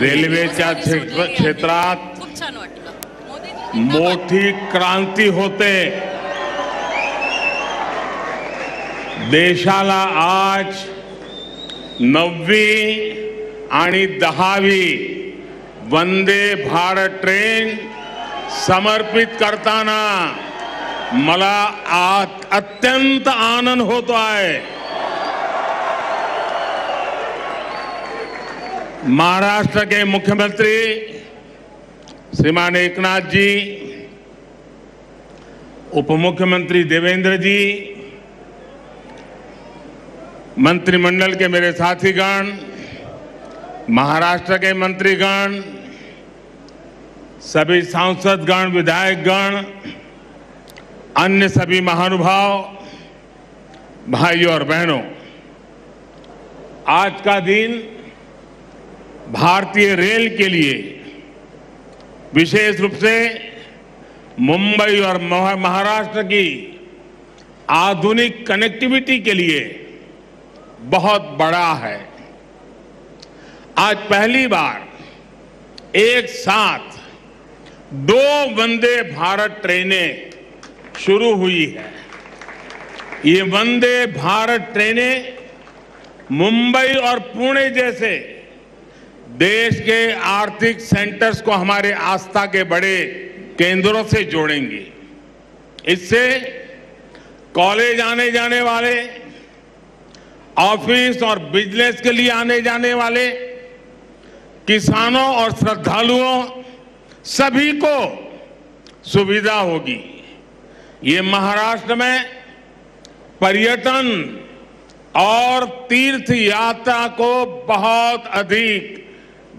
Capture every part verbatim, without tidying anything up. रेल्वेच्या क्षेत्रात मोठी क्रांती होते। देशाला आज नववी आणि दहावी वंदे भारत ट्रेन समर्पित करताना मला अत्यंत आनंद होतो आहे। महाराष्ट्र के मुख्यमंत्री श्रीमान एकनाथ जी, उप मुख्यमंत्री देवेंद्र जी, मंत्रिमंडल के मेरे साथीगण, महाराष्ट्र के मंत्रीगण, सभी सांसदगण, विधायकगण, अन्य सभी महानुभाव भाइयों और बहनों, आज का दिन भारतीय रेल के लिए, विशेष रूप से मुंबई और महाराष्ट्र की आधुनिक कनेक्टिविटी के लिए बहुत बड़ा है। आज पहली बार एक साथ दो वंदे भारत ट्रेनें शुरू हुई है। ये वंदे भारत ट्रेनें मुंबई और पुणे जैसे देश के आर्थिक सेंटर्स को हमारे आस्था के बड़े केंद्रों से जोड़ेंगी। इससे कॉलेज आने जाने वाले, ऑफिस और बिजनेस के लिए आने जाने वाले, किसानों और श्रद्धालुओं सभी को सुविधा होगी। ये महाराष्ट्र में पर्यटन और तीर्थ यात्रा को बहुत अधिक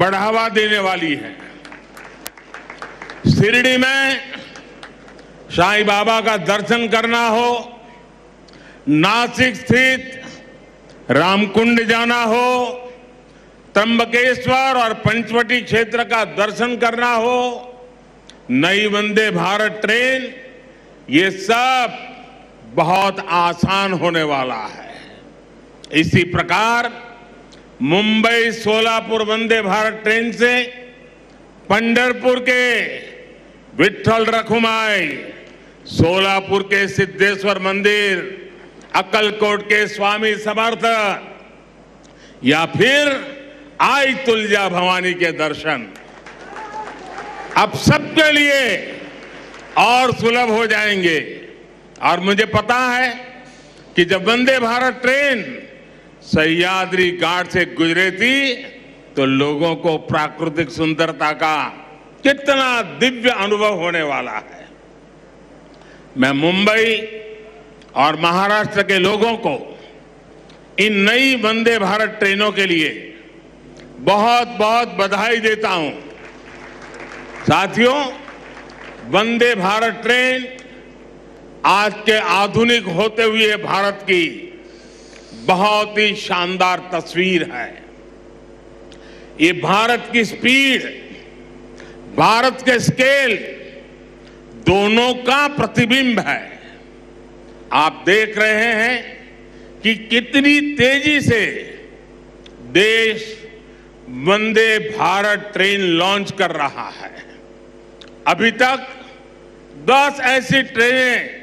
बढ़ावा देने वाली है। शिरडी में साईं बाबा का दर्शन करना हो, नासिक स्थित रामकुंड जाना हो, त्रिंबकेश्वर और पंचवटी क्षेत्र का दर्शन करना हो, नई वंदे भारत ट्रेन, ये सब बहुत आसान होने वाला है। इसी प्रकार मुंबई सोलापुर वंदे भारत ट्रेन से पंढरपुर के विट्ठल रखुमाई, सोलापुर के सिद्धेश्वर मंदिर, अक्कलकोट के स्वामी समर्थ या फिर आई तुलजा भवानी के दर्शन अब सबके लिए और सुलभ हो जाएंगे। और मुझे पता है कि जब वंदे भारत ट्रेन सह्याद्री घाट से गुजरे थी तो लोगों को प्राकृतिक सुंदरता का कितना दिव्य अनुभव होने वाला है। मैं मुंबई और महाराष्ट्र के लोगों को इन नई वंदे भारत ट्रेनों के लिए बहुत बहुत बधाई देता हूं। साथियों, वंदे भारत ट्रेन आज के आधुनिक होते हुए भारत की बहुत ही शानदार तस्वीर है। ये भारत की स्पीड, भारत के स्केल, दोनों का प्रतिबिंब है। आप देख रहे हैं कि कितनी तेजी से देश वंदे भारत ट्रेन लॉन्च कर रहा है। अभी तक दस ऐसी ट्रेनें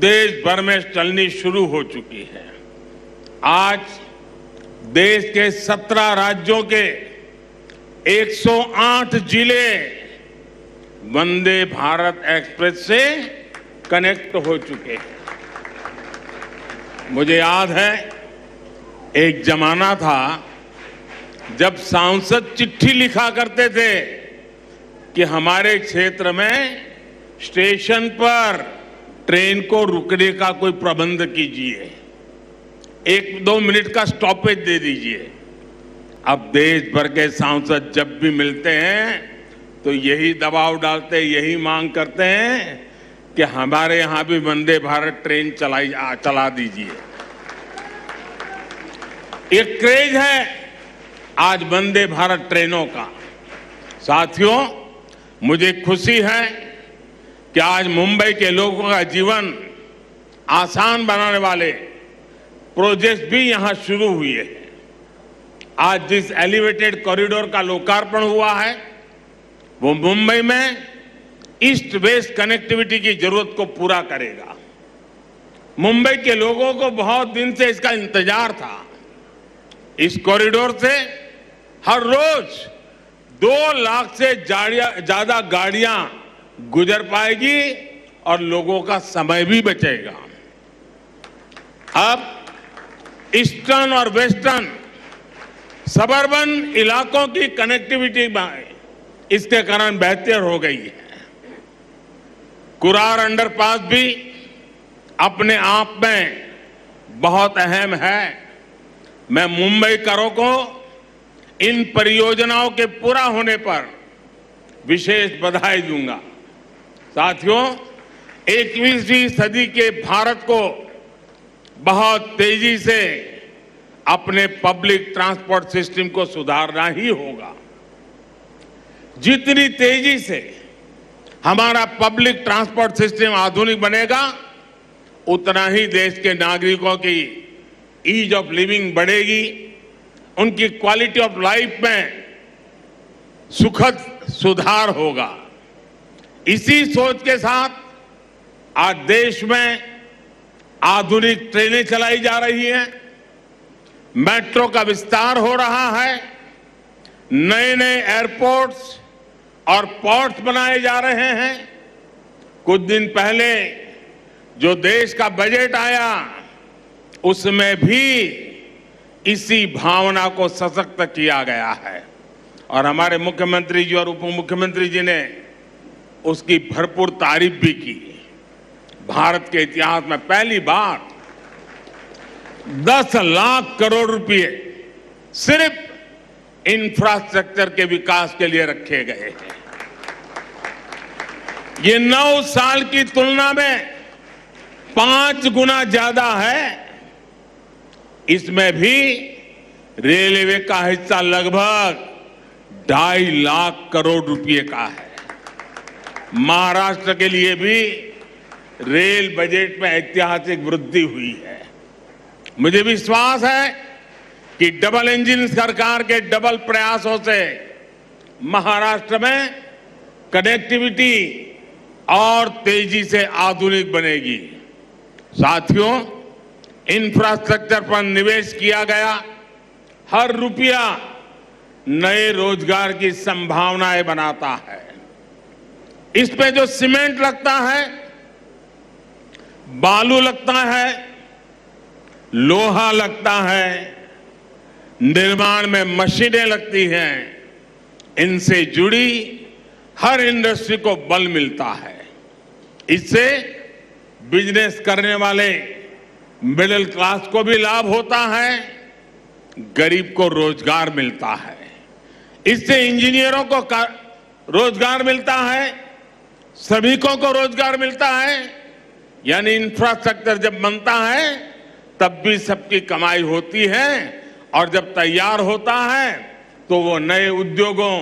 देश भर में चलनी शुरू हो चुकी है। आज देश के सत्रह राज्यों के एक सौ आठ जिले वंदे भारत एक्सप्रेस से कनेक्ट हो चुके हैं। मुझे याद है एक जमाना था जब सांसद चिट्ठी लिखा करते थे कि हमारे क्षेत्र में स्टेशन पर ट्रेन को रुकने का कोई प्रबंध कीजिए, एक दो मिनट का स्टॉपेज दे दीजिए। अब देश भर के सांसद जब भी मिलते हैं तो यही दबाव डालते, यही मांग करते हैं कि हमारे यहाँ भी वंदे भारत ट्रेन चलाई चला दीजिए। एक क्रेज है आज वंदे भारत ट्रेनों का। साथियों, मुझे खुशी है कि आज मुंबई के लोगों का जीवन आसान बनाने वाले प्रोजेक्ट भी यहाँ शुरू हुए हैं। आज जिस एलिवेटेड कॉरिडोर का लोकार्पण हुआ है वो मुंबई में ईस्ट वेस्ट कनेक्टिविटी की जरूरत को पूरा करेगा। मुंबई के लोगों को बहुत दिन से इसका इंतजार था। इस कॉरिडोर से हर रोज दो लाख से ज्यादा गाड़ियां गुजर पाएगी और लोगों का समय भी बचेगा। अब ईस्टर्न और वेस्टर्न सबर्बन इलाकों की कनेक्टिविटी इसके कारण बेहतर हो गई है। कुरार अंडरपास भी अपने आप में बहुत अहम है। मैं मुंबईकरों को इन परियोजनाओं के पूरा होने पर विशेष बधाई दूंगा। साथियों, इक्कीसवीं सदी के भारत को बहुत तेजी से अपने पब्लिक ट्रांसपोर्ट सिस्टम को सुधारना ही होगा। जितनी तेजी से हमारा पब्लिक ट्रांसपोर्ट सिस्टम आधुनिक बनेगा, उतना ही देश के नागरिकों की ईज ऑफ लिविंग बढ़ेगी, उनकी क्वालिटी ऑफ लाइफ में सुखद सुधार होगा। इसी सोच के साथ आज देश में आधुनिक ट्रेनें चलाई जा रही हैं, मेट्रो का विस्तार हो रहा है, नए नए एयरपोर्ट्स और पोर्ट्स बनाए जा रहे हैं। कुछ दिन पहले जो देश का बजट आया, उसमें भी इसी भावना को सशक्त किया गया है और हमारे मुख्यमंत्री जी और उप मुख्यमंत्री जी ने उसकी भरपूर तारीफ भी की। भारत के इतिहास में पहली बार दस लाख करोड़ रुपए सिर्फ इंफ्रास्ट्रक्चर के विकास के लिए रखे गए हैं। ये नौ साल की तुलना में पांच गुना ज्यादा है। इसमें भी रेलवे का हिस्सा लगभग ढाई लाख करोड़ रुपए का है। महाराष्ट्र के लिए भी रेल बजट में ऐतिहासिक वृद्धि हुई है। मुझे विश्वास है कि डबल इंजन सरकार के डबल प्रयासों से महाराष्ट्र में कनेक्टिविटी और तेजी से आधुनिक बनेगी। साथियों, इंफ्रास्ट्रक्चर पर निवेश किया गया हर रुपया नए रोजगार की संभावनाएं बनाता है। इसमें जो सीमेंट लगता है, बालू लगता है, लोहा लगता है, निर्माण में मशीनें लगती हैं, इनसे जुड़ी हर इंडस्ट्री को बल मिलता है। इससे बिजनेस करने वाले मिडिल क्लास को भी लाभ होता है, गरीब को रोजगार मिलता है। इससे इंजीनियरों को रोजगार मिलता है, श्रमिकों को रोजगार मिलता है। यानी इंफ्रास्ट्रक्चर जब बनता है तब भी सबकी कमाई होती है और जब तैयार होता है तो वो नए उद्योगों,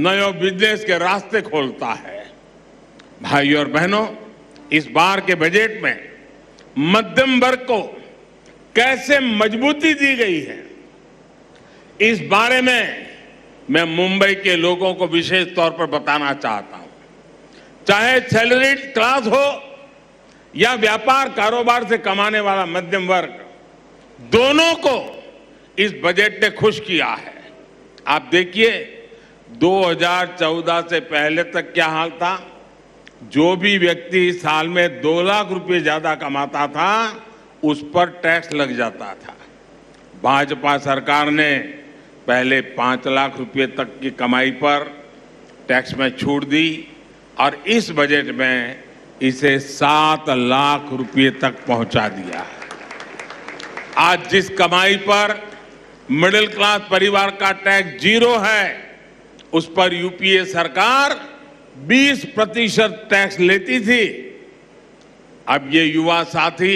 नए बिजनेस के रास्ते खोलता है। भाइयों और बहनों, इस बार के बजट में मध्यम वर्ग को कैसे मजबूती दी गई है, इस बारे में मैं मुंबई के लोगों को विशेष तौर पर बताना चाहता हूं। चाहे सैलरीड क्लास हो या व्यापार कारोबार से कमाने वाला मध्यम वर्ग, दोनों को इस बजट ने खुश किया है। आप देखिए, दो हज़ार चौदह से पहले तक क्या हाल था। जो भी व्यक्ति साल में दो लाख रुपए ज्यादा कमाता था, उस पर टैक्स लग जाता था। भाजपा सरकार ने पहले पाँच लाख रुपए तक की कमाई पर टैक्स में छूट दी और इस बजट में इसे सात लाख रुपए तक पहुंचा दिया। आज जिस कमाई पर मिडिल क्लास परिवार का टैक्स जीरो है, उस पर यूपीए सरकार बीस प्रतिशत टैक्स लेती थी। अब ये युवा साथी,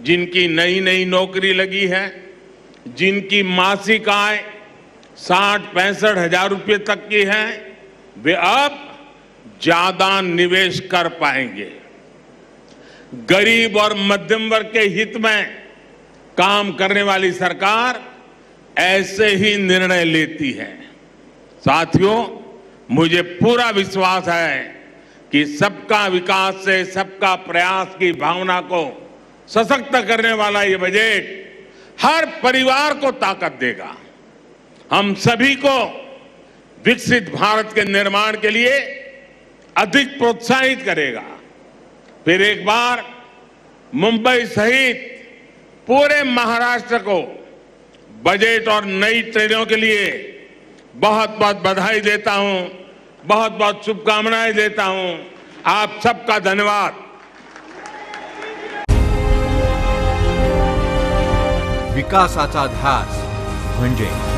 जिनकी नई नई नौकरी लगी है, जिनकी मासिक आय साठ पैंसठ हजार रुपये तक की है, वे अब ज्यादा निवेश कर पाएंगे। गरीब और मध्यम वर्ग के हित में काम करने वाली सरकार ऐसे ही निर्णय लेती है। साथियों, मुझे पूरा विश्वास है कि सबका विकास से सबका प्रयास की भावना को सशक्त करने वाला ये बजट हर परिवार को ताकत देगा। हम सभी को विकसित भारत के निर्माण के लिए अधिक प्रोत्साहित करेगा। फिर एक बार मुंबई सहित पूरे महाराष्ट्र को बजट और नई ट्रेनों के लिए बहुत बहुत बधाई देता हूं, बहुत बहुत शुभकामनाएं देता हूं। आप सबका धन्यवाद। विकासाचा ध्यास म्हणजे